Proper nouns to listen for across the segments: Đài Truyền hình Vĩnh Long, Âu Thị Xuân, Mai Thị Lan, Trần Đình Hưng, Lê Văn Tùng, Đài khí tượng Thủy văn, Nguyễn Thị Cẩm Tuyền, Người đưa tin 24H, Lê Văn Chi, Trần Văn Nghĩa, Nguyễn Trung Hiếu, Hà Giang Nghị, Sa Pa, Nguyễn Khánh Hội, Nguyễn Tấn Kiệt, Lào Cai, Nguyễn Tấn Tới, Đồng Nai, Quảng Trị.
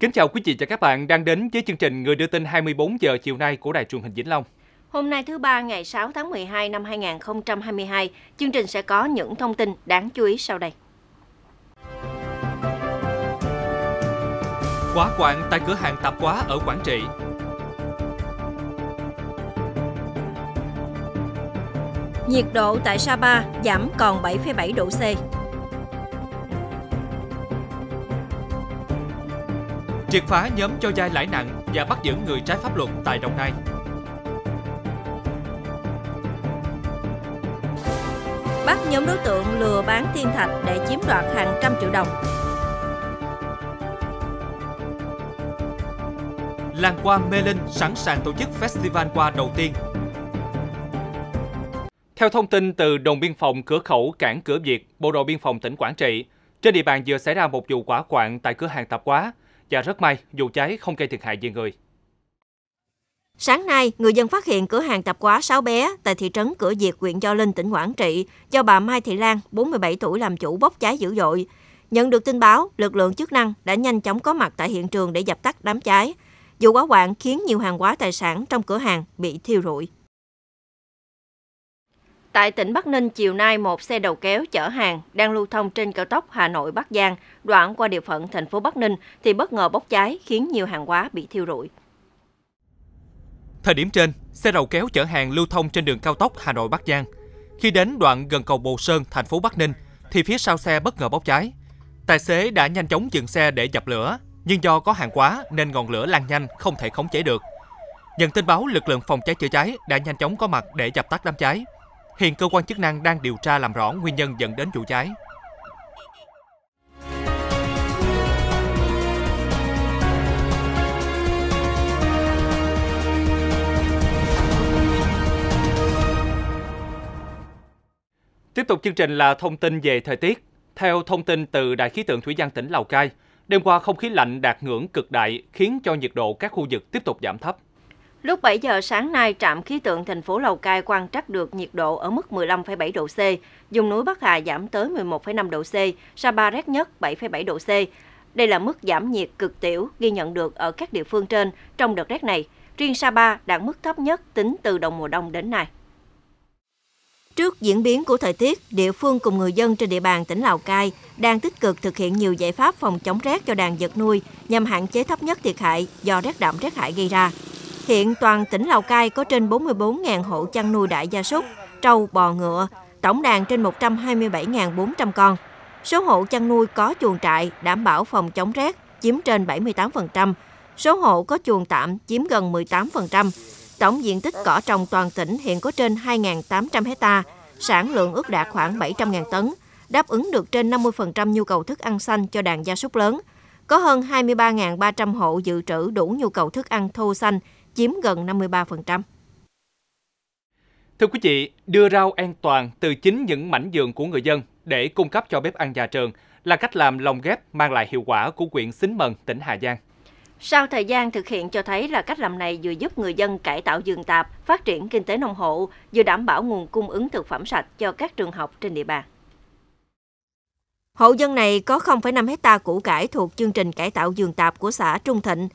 Kính chào quý vị và các bạn đang đến với chương trình Người đưa tin 24 giờ chiều nay của Đài Truyền hình Vĩnh Long. Hôm nay thứ ba ngày 6 tháng 12 năm 2022, chương trình sẽ có những thông tin đáng chú ý sau đây. Quá quạng tại cửa hàng tạp hóa ở Quảng Trị. Nhiệt độ tại Sa Pa giảm còn 7,7 độ C. Triệt phá nhóm cho vay lãi nặng và bắt giữ người trái pháp luật tại Đồng Nai. Bắt nhóm đối tượng lừa bán thiên thạch để chiếm đoạt hàng trăm triệu đồng. Làng qua Mê Linh sẵn sàng tổ chức festival qua đầu tiên. Theo thông tin từ đồn biên phòng cửa khẩu cảng Cửa Việt, Bộ đội biên phòng tỉnh Quảng Trị, trên địa bàn vừa xảy ra một vụ hỏa hoạn tại cửa hàng tạp hóa và rất may vụ cháy không gây thiệt hại về người. Sáng nay, người dân phát hiện cửa hàng tạp hóa Sáu Bé tại thị trấn Cửa Việt, huyện Gio Linh, tỉnh Quảng Trị do bà Mai Thị Lan, 47 tuổi làm chủ bốc cháy dữ dội. Nhận được tin báo, lực lượng chức năng đã nhanh chóng có mặt tại hiện trường để dập tắt đám cháy. Vụ hỏa hoạn khiến nhiều hàng hóa tài sản trong cửa hàng bị thiêu rụi. Tại tỉnh Bắc Ninh, chiều nay một xe đầu kéo chở hàng đang lưu thông trên cao tốc Hà Nội - Bắc Giang, đoạn qua địa phận thành phố Bắc Ninh thì bất ngờ bốc cháy khiến nhiều hàng hóa bị thiêu rụi. Thời điểm trên, xe đầu kéo chở hàng lưu thông trên đường cao tốc Hà Nội - Bắc Giang. Khi đến đoạn gần cầu Bồ Sơn, thành phố Bắc Ninh thì phía sau xe bất ngờ bốc cháy. Tài xế đã nhanh chóng dừng xe để dập lửa, nhưng do có hàng quá nên ngọn lửa lan nhanh không thể khống chế được. Nhận tin báo, lực lượng phòng cháy chữa cháy đã nhanh chóng có mặt để dập tắt đám cháy. Hiện cơ quan chức năng đang điều tra làm rõ nguyên nhân dẫn đến vụ cháy. Tiếp tục chương trình là thông tin về thời tiết. Theo thông tin từ Đài khí tượng Thủy văn tỉnh Lào Cai, đêm qua không khí lạnh đạt ngưỡng cực đại khiến cho nhiệt độ các khu vực tiếp tục giảm thấp. Lúc 7 giờ sáng nay, trạm khí tượng thành phố Lào Cai quan trắc được nhiệt độ ở mức 15,7 độ C, vùng núi Bắc Hà giảm tới 11,5 độ C, Sa Pa rét nhất 7,7 độ C. Đây là mức giảm nhiệt cực tiểu ghi nhận được ở các địa phương trên trong đợt rét này. Riêng Sa Pa đạt mức thấp nhất tính từ đầu mùa đông đến nay. Trước diễn biến của thời tiết, địa phương cùng người dân trên địa bàn tỉnh Lào Cai đang tích cực thực hiện nhiều giải pháp phòng chống rét cho đàn vật nuôi nhằm hạn chế thấp nhất thiệt hại do rét đậm rét hại gây ra. Hiện toàn tỉnh Lào Cai có trên 44.000 hộ chăn nuôi đại gia súc, trâu, bò, ngựa, tổng đàn trên 127.400 con. Số hộ chăn nuôi có chuồng trại đảm bảo phòng chống rét chiếm trên 78%, số hộ có chuồng tạm chiếm gần 18%. Tổng diện tích cỏ trồng toàn tỉnh hiện có trên 2.800 hectare, sản lượng ước đạt khoảng 700.000 tấn, đáp ứng được trên 50% nhu cầu thức ăn xanh cho đàn gia súc lớn. Có hơn 23.300 hộ dự trữ đủ nhu cầu thức ăn thô xanh, chiếm gần 53%. Thưa quý vị, đưa rau an toàn từ chính những mảnh vườn của người dân để cung cấp cho bếp ăn nhà trường là cách làm lồng ghép mang lại hiệu quả của huyện Xín Mần, tỉnh Hà Giang. Sau thời gian thực hiện cho thấy là cách làm này vừa giúp người dân cải tạo vườn tạp, phát triển kinh tế nông hộ, vừa đảm bảo nguồn cung ứng thực phẩm sạch cho các trường học trên địa bàn. Hộ dân này có 0,5 hectare củ cải thuộc chương trình cải tạo vườn tạp của xã Trung Thịnh.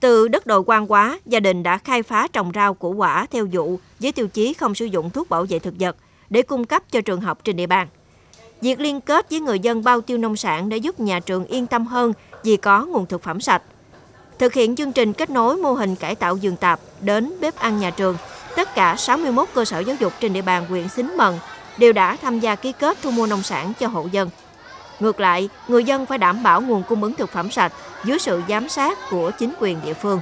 Từ đất đồi hoang hóa, gia đình đã khai phá trồng rau củ quả theo vụ với tiêu chí không sử dụng thuốc bảo vệ thực vật để cung cấp cho trường học trên địa bàn. Việc liên kết với người dân bao tiêu nông sản đã giúp nhà trường yên tâm hơn vì có nguồn thực phẩm sạch. Thực hiện chương trình kết nối mô hình cải tạo vườn tạp đến bếp ăn nhà trường, tất cả 61 cơ sở giáo dục trên địa bàn huyện Xín Mần đều đã tham gia ký kết thu mua nông sản cho hộ dân. Ngược lại, người dân phải đảm bảo nguồn cung ứng thực phẩm sạch dưới sự giám sát của chính quyền địa phương.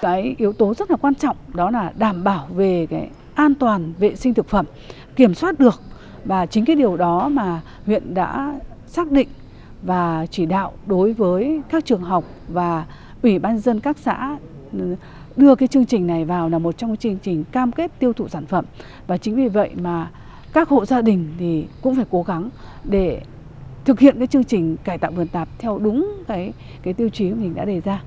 Cái yếu tố rất là quan trọng đó là đảm bảo về cái an toàn vệ sinh thực phẩm, kiểm soát được, và chính cái điều đó mà huyện đã xác định và chỉ đạo đối với các trường học và Ủy ban nhân dân các xã đưa cái chương trình này vào là một trong chương trình cam kết tiêu thụ sản phẩm. Và chính vì vậy mà các hộ gia đình thì cũng phải cố gắng để thực hiện cái chương trình cải tạo vườn tạp theo đúng cái tiêu chí mình đã đề ra.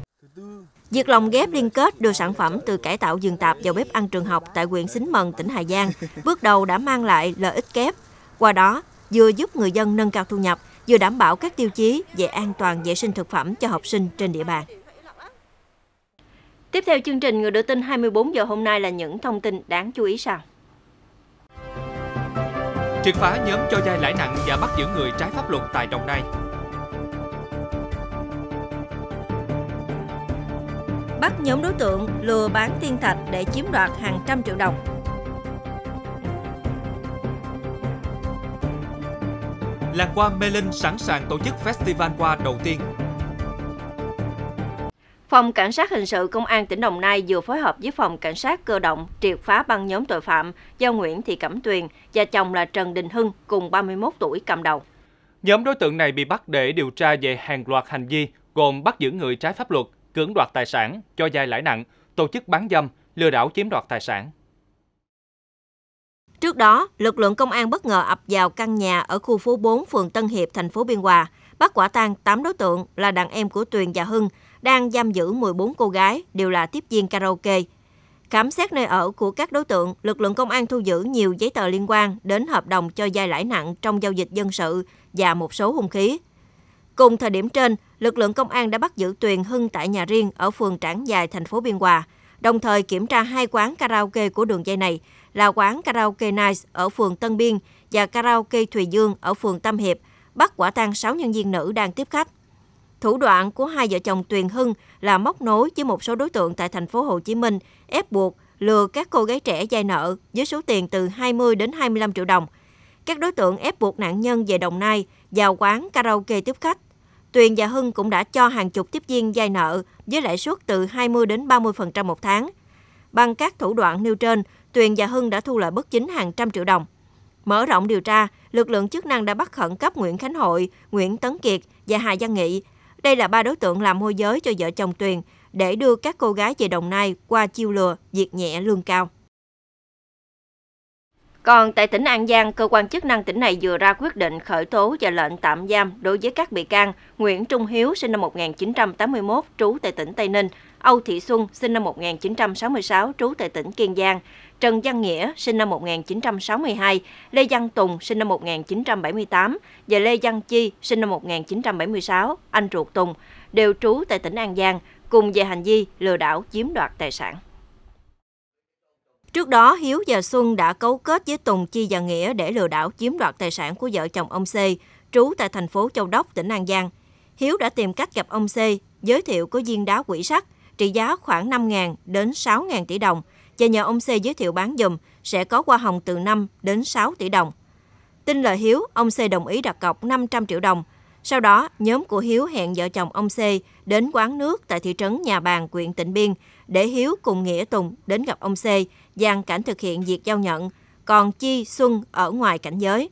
Việc lồng ghép liên kết đưa sản phẩm từ cải tạo vườn tạp vào bếp ăn trường học tại huyện Xín Mần, tỉnh Hà Giang bước đầu đã mang lại lợi ích kép. Qua đó vừa giúp người dân nâng cao thu nhập vừa đảm bảo các tiêu chí về an toàn vệ sinh thực phẩm cho học sinh trên địa bàn. Tiếp theo chương trình Người Đưa Tin 24 giờ hôm nay là những thông tin đáng chú ý sau. Triệt phá nhóm cho vay lãi nặng và bắt giữ người trái pháp luật tại Đồng Nai. Bắt nhóm đối tượng lừa bán thiên thạch để chiếm đoạt hàng trăm triệu đồng. Làng hoa Mê Linh sẵn sàng tổ chức festival hoa đầu tiên. Phòng Cảnh sát Hình sự Công an tỉnh Đồng Nai vừa phối hợp với Phòng Cảnh sát Cơ động triệt phá băng nhóm tội phạm do Nguyễn Thị Cẩm Tuyền và chồng là Trần Đình Hưng cùng 31 tuổi cầm đầu. Nhóm đối tượng này bị bắt để điều tra về hàng loạt hành vi gồm bắt giữ người trái pháp luật, cưỡng đoạt tài sản, cho vay lãi nặng, tổ chức bán dâm, lừa đảo chiếm đoạt tài sản. Trước đó, lực lượng công an bất ngờ ập vào căn nhà ở khu phố 4 phường Tân Hiệp, thành phố Biên Hòa, bắt quả tang 8 đối tượng là đàn em của Tuyền và Hưng, đang giam giữ 14 cô gái, đều là tiếp viên karaoke. Khám xét nơi ở của các đối tượng, lực lượng công an thu giữ nhiều giấy tờ liên quan đến hợp đồng cho vay lãi nặng trong giao dịch dân sự và một số hung khí. Cùng thời điểm trên, lực lượng công an đã bắt giữ Tuyền, Hưng tại nhà riêng ở phường Trảng Dài, thành phố Biên Hòa, đồng thời kiểm tra hai quán karaoke của đường dây này là quán karaoke Nice ở phường Tân Biên và karaoke Thùy Dương ở phường Tam Hiệp, bắt quả tang 6 nhân viên nữ đang tiếp khách. Thủ đoạn của hai vợ chồng Tuyền, Hưng là móc nối với một số đối tượng tại thành phố Hồ Chí Minh, ép buộc lừa các cô gái trẻ vay nợ với số tiền từ 20 đến 25 triệu đồng. Các đối tượng ép buộc nạn nhân về Đồng Nai vào quán karaoke tiếp khách. Tuyền và Hưng cũng đã cho hàng chục tiếp viên vay nợ với lãi suất từ 20 đến 30% một tháng. Bằng các thủ đoạn nêu trên, Tuyền và Hưng đã thu lợi bất chính hàng trăm triệu đồng. Mở rộng điều tra, lực lượng chức năng đã bắt khẩn cấp Nguyễn Khánh Hội, Nguyễn Tấn Kiệt và Hà Giang Nghị. Đây là 3 đối tượng làm môi giới cho vợ chồng Tuyền để đưa các cô gái về Đồng Nai qua chiêu lừa, việc nhẹ lương cao. Còn tại tỉnh An Giang, cơ quan chức năng tỉnh này vừa ra quyết định khởi tố và lệnh tạm giam đối với các bị can Nguyễn Trung Hiếu sinh năm 1981 trú tại tỉnh Tây Ninh, Âu Thị Xuân sinh năm 1966 trú tại tỉnh Kiên Giang, Trần Văn Nghĩa sinh năm 1962, Lê Văn Tùng sinh năm 1978 và Lê Văn Chi sinh năm 1976, anh ruột Tùng, đều trú tại tỉnh An Giang, cùng về hành vi lừa đảo chiếm đoạt tài sản. Trước đó, Hiếu và Xuân đã cấu kết với Tùng, Chi và Nghĩa để lừa đảo chiếm đoạt tài sản của vợ chồng ông C, trú tại thành phố Châu Đốc, tỉnh An Giang. Hiếu đã tìm cách gặp ông C, giới thiệu có viên đá quỷ sắt, trị giá khoảng 5.000 đến 6.000 tỷ đồng, và nhờ ông C giới thiệu bán giùm sẽ có hoa hồng từ 5 đến 6 tỷ đồng. Tin lời Hiếu, ông C đồng ý đặt cọc 500 triệu đồng. Sau đó, nhóm của Hiếu hẹn vợ chồng ông C đến quán nước tại thị trấn Nhà Bàn, huyện Tịnh Biên, để Hiếu cùng Nghĩa, Tùng đến gặp ông C, dàn cảnh thực hiện việc giao nhận, còn Chi, Xuân ở ngoài cảnh giới.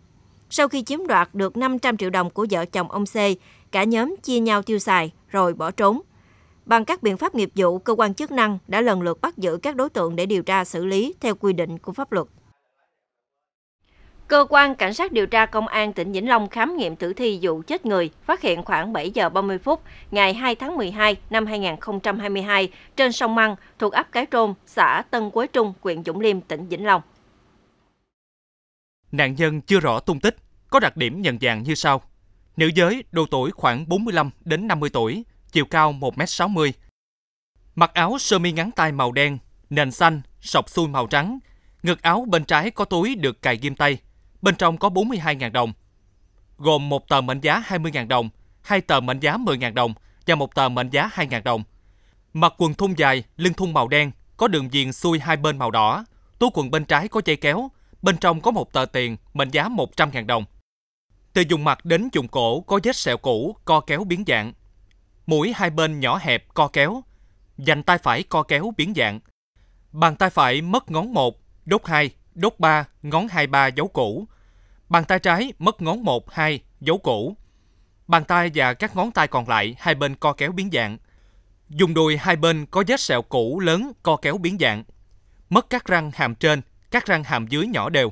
Sau khi chiếm đoạt được 500 triệu đồng của vợ chồng ông C, cả nhóm chia nhau tiêu xài rồi bỏ trốn. Bằng các biện pháp nghiệp vụ, cơ quan chức năng đã lần lượt bắt giữ các đối tượng để điều tra xử lý theo quy định của pháp luật. Cơ quan Cảnh sát điều tra Công an tỉnh Vĩnh Long khám nghiệm tử thi vụ chết người, phát hiện khoảng 7 giờ 30 phút ngày 2 tháng 12 năm 2022 trên sông Măng thuộc ấp Cái Trôn, xã Tân Quế Trung, huyện Vũng Liêm, tỉnh Vĩnh Long. Nạn nhân chưa rõ tung tích, có đặc điểm nhận dạng như sau. Nữ giới, độ tuổi khoảng 45 đến 50 tuổi, chiều cao 1m60. Mặc áo sơ mi ngắn tay màu đen, nền xanh, sọc xuôi màu trắng. Ngực áo bên trái có túi được cài ghim tay. Bên trong có 42.000 đồng, gồm một tờ mệnh giá 20.000 đồng, hai tờ mệnh giá 10.000 đồng và một tờ mệnh giá 2.000 đồng. Mặc quần thun dài, lưng thun màu đen, có đường viền xuôi hai bên màu đỏ. Túi quần bên trái có dây kéo, bên trong có một tờ tiền mệnh giá 100.000 đồng. Từ vùng mặt đến vùng cổ có vết sẹo cũ, co kéo biến dạng. Mũi hai bên nhỏ hẹp, co kéo. Vành tay phải co kéo biến dạng. Bàn tay phải mất ngón 1, đốt 2, đốt 3, ngón 23 dấu cũ. Bàn tay trái mất ngón 1, 2, dấu cũ. Bàn tay và các ngón tay còn lại hai bên co kéo biến dạng. Vùng đùi hai bên có vết sẹo cũ lớn, co kéo biến dạng. Mất các răng hàm trên, các răng hàm dưới nhỏ đều.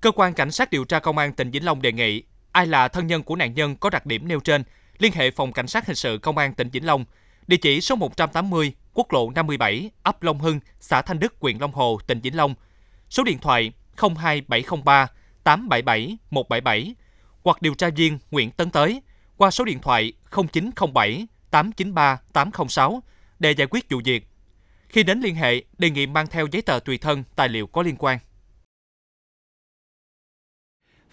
Cơ quan Cảnh sát điều tra Công an tỉnh Vĩnh Long đề nghị ai là thân nhân của nạn nhân có đặc điểm nêu trên liên hệ Phòng Cảnh sát Hình sự Công an tỉnh Vĩnh Long, địa chỉ số 180, quốc lộ 57, ấp Long Hưng, xã Thanh Đức, huyện Long Hồ, tỉnh Vĩnh Long, số điện thoại 02703 877 177 hoặc điều tra viên Nguyễn Tấn Tới qua số điện thoại 0907 893 806 để giải quyết vụ việc. Khi đến liên hệ, đề nghị mang theo giấy tờ tùy thân, tài liệu có liên quan.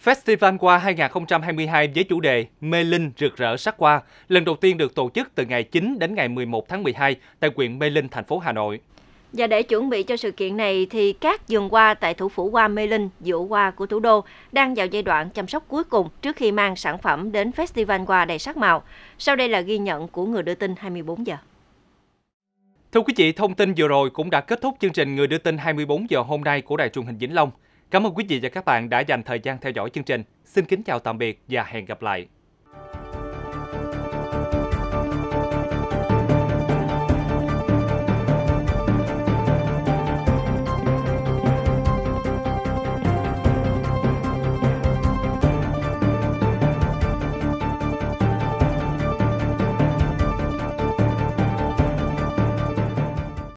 Festival Hoa 2022 với chủ đề Mê Linh rực rỡ sắc hoa lần đầu tiên được tổ chức từ ngày 9 đến ngày 11 tháng 12 tại huyện Mê Linh, thành phố Hà Nội. Và để chuẩn bị cho sự kiện này thì các vườn hoa tại thủ phủ hoa Mê Linh, vựa hoa của thủ đô đang vào giai đoạn chăm sóc cuối cùng trước khi mang sản phẩm đến Festival Hoa đầy sắc màu. Sau đây là ghi nhận của người đưa tin 24 giờ. Thưa quý vị, thông tin vừa rồi cũng đã kết thúc chương trình Người đưa tin 24 giờ hôm nay của Đài Truyền hình Vĩnh Long. Cảm ơn quý vị và các bạn đã dành thời gian theo dõi chương trình. Xin kính chào tạm biệt và hẹn gặp lại.